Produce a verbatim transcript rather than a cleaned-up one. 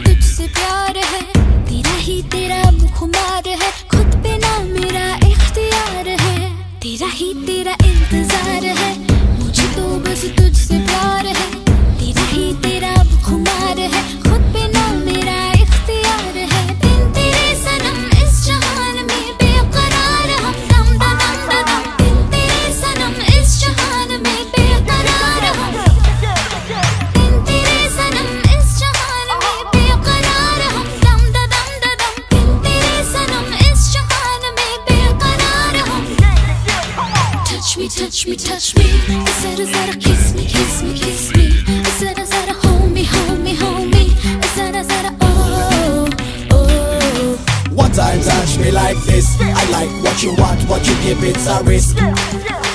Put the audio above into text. तुझसे प्यार है, तेरा ही तेरा मुखमार है, खुद पे ना मेरा इख्तियार है, तेरा ही तेरा इंतजार है, मुझे तो बस तुझसे प्यार है, तेरा ही तेरा मुखमार है, खुद पे ना मेरा इख्तियार है। बिन तेरे सनम इस जहान में बेकरार हम दम दम दम, बिन तेरे सनम इस जहान में बेकरार हम, बिन तेरे सनम इस जहान touch me, touch me, zara zara kiss me, kiss me, kiss me, zara zara hold me, hold me, hold me, zara zara oh oh. What times touch me like this? I like what you want, what you give, it's a risk.